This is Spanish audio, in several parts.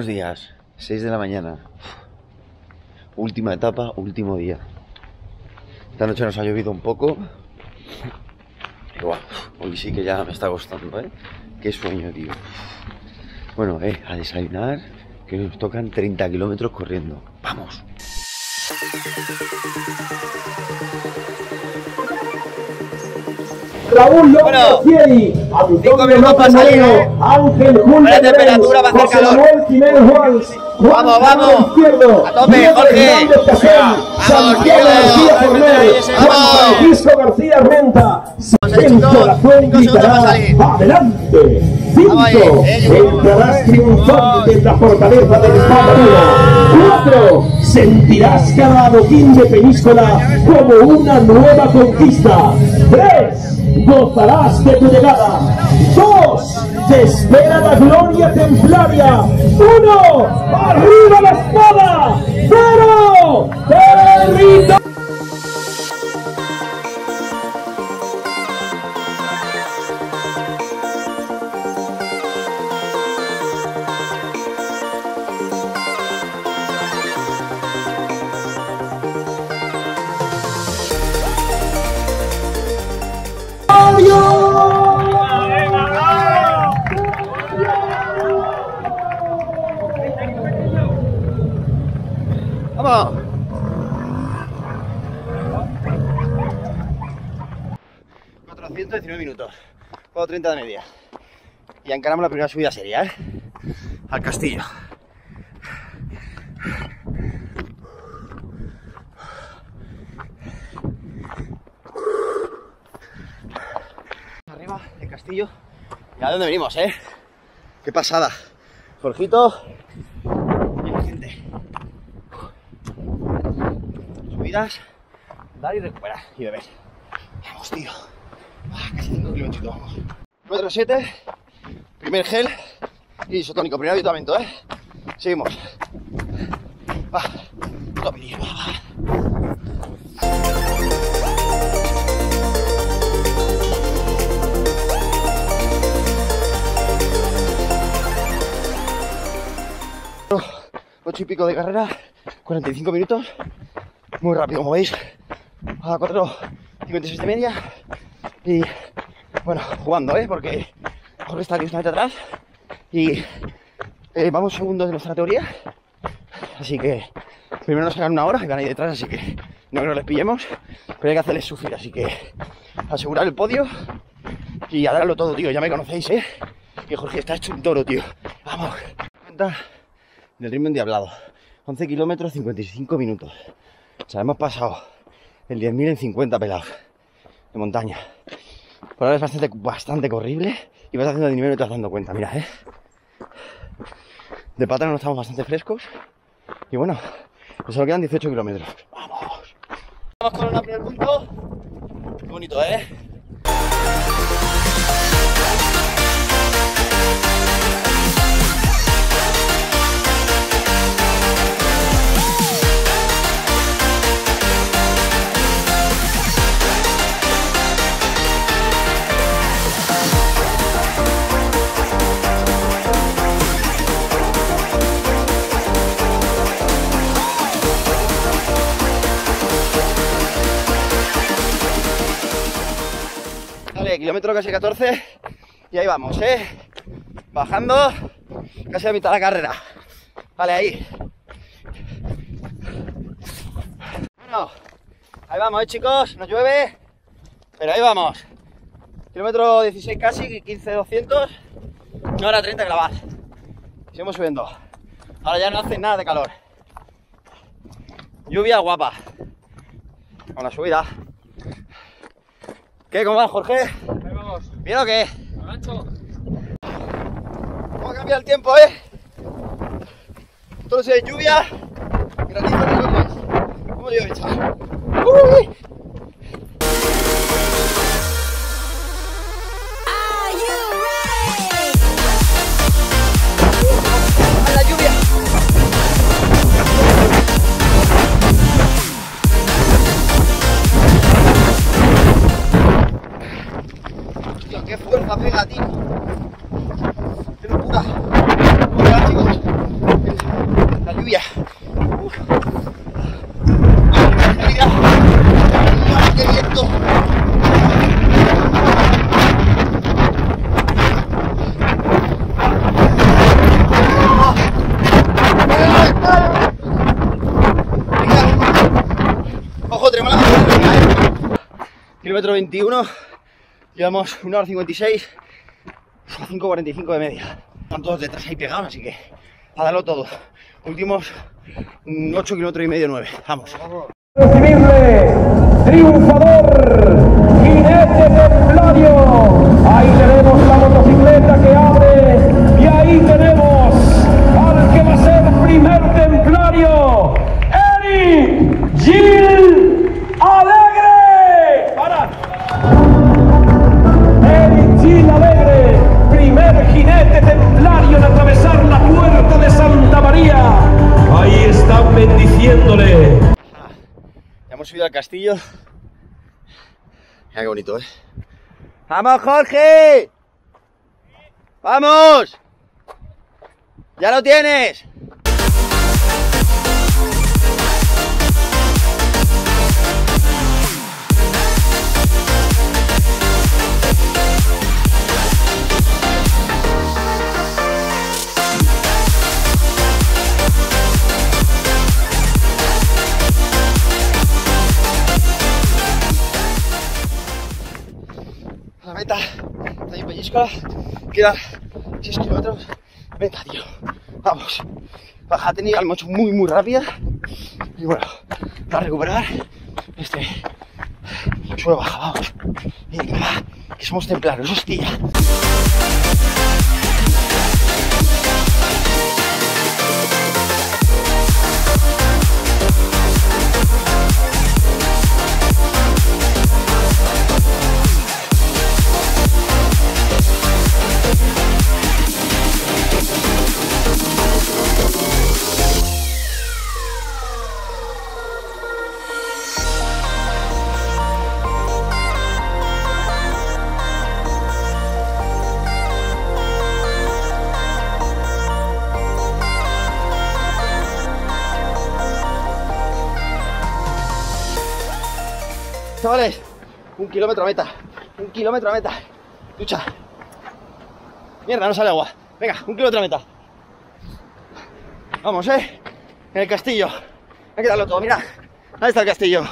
Buenos días, 6 de la mañana. Última etapa, último día. Esta noche nos ha llovido un poco. Igual, hoy sí que ya me está costando, ¿eh? Qué sueño, tío. Bueno, a desayunar, que nos tocan 30 kilómetros corriendo. ¡Vamos! Raúl López, bueno, 5 minutos para salir, ¿eh? Ángel Julio, la temperatura va a hacer calor. Vamos, vamos. A tope, Jorge. Vamos, Jorge. García Renta. Adelante. Cinco. Entrarás triunfante en la fortaleza del Pablo. 4. Sentirás cada adoquín de Peñiscola como una nueva conquista. 3. Gozarás de tu llegada. 2. Te espera la gloria templaria. 1. ¡Arriba la espada! 0. ¡Territorio! Minutos, 4:30 de media, y encaramos la primera subida seria, ¿eh? Al castillo. Arriba el castillo, y a dónde venimos, ¿eh? Qué pasada, Jorgito y la gente. Subidas, dar y recuperar y beber. Vamos, tío. Casi 5 kilómetros, vamos. Metro 7, primer gel y isotónico, primer aditamento, ¿eh? Seguimos. Va, lo pedimos, va. No, 8 y pico de carrera, 45 minutos, muy rápido, como veis, a 4:56 de media. Y bueno, jugando, ¿eh? Porque Jorge está aquí una vez atrás y vamos segundos de nuestra teoría. Así que primero nos sacan una hora y van ahí detrás, así que no creo que les pillemos. Pero hay que hacerles sufrir, así que asegurar el podio y a darlo todo, tío. Ya me conocéis, ¿eh? Que Jorge está hecho un toro, tío. Vamos. Cuenta del ritmo endiablado. 11 kilómetros, 55 minutos. O sea, hemos pasado el 10.000 en 50 pelados de montaña. Por ahora es bastante corrible y vas haciendo dinero y te vas dando cuenta, mira, ¿eh? De pátano estamos bastante frescos y bueno, pues solo quedan 18 kilómetros. ¡Vamos! Vamos con el primer punto. Qué bonito, ¿eh? Kilómetro casi 14 y ahí vamos, ¿eh? Bajando casi a mitad de la carrera. Vale, ahí. Bueno, ahí vamos, ¿eh, chicos? Nos llueve, pero ahí vamos. Kilómetro 16 casi, 15.200, 1 hora 30 clavar. Seguimos subiendo. Ahora ya no hace nada de calor. Lluvia guapa. Con la subida. ¿Qué? ¿Cómo vas, Jorge? Ahí vamos. ¿Bien o qué? Avancho. Vamos a cambiar el tiempo, ¿eh? Entonces hay lluvia, granizo de copas. ¿Cómo llueve, chaval? ¡Uy! ¡Qué fuerza pega, tío! ¡Qué locura! ¡Hola, chicos! kilómetro 21, llevamos 1 hora 56, son 5:45 de media. Están todos detrás ahí pegados, así que a darlo todo. Últimos 8 kilómetros y medio, 9. Vamos. Recibirle, triunfador, jinete templario. Ahí tenemos la motocicleta que abre y ahí tenemos al que va a ser primer templario, Eric Gil Alegre. Para Eric Gil Alegre, primer jinete templario en atravesar la puerta de Santa María. Ahí están bendiciéndole. Hemos subido al castillo. Mira qué bonito, ¿eh? ¡Vamos, Jorge! ¡Vamos! ¡Ya lo tienes! La meta está ahí en Peñiscola, quedan 6 kilómetros. Meta, tío, vamos. Baja tenía el mocho muy rápida. Y bueno, para recuperar suelo baja, vamos. Y va, que somos templarios, hostia. Chavales, 1 kilómetro a meta, 1 kilómetro a meta. Ducha. Mierda, no sale agua. Venga, 1 kilómetro a meta. Vamos, en el castillo. Hay que darlo todo, mira. Ahí está el castillo.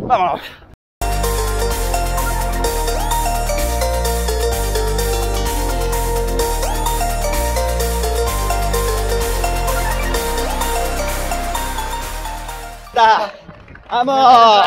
Vámonos. ¡Da! ¡Vamos!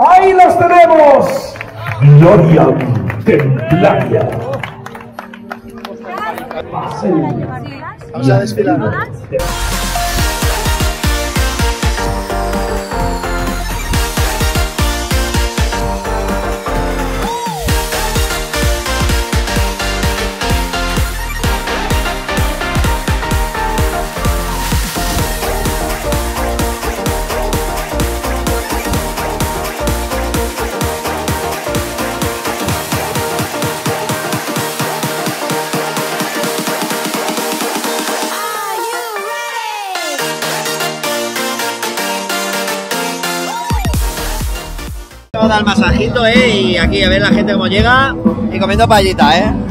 ¡Ahí los tenemos! ¡Gloria templaria! Vamos a desfilar. Dar masajito, y aquí a ver la gente cómo llega y comiendo paellita,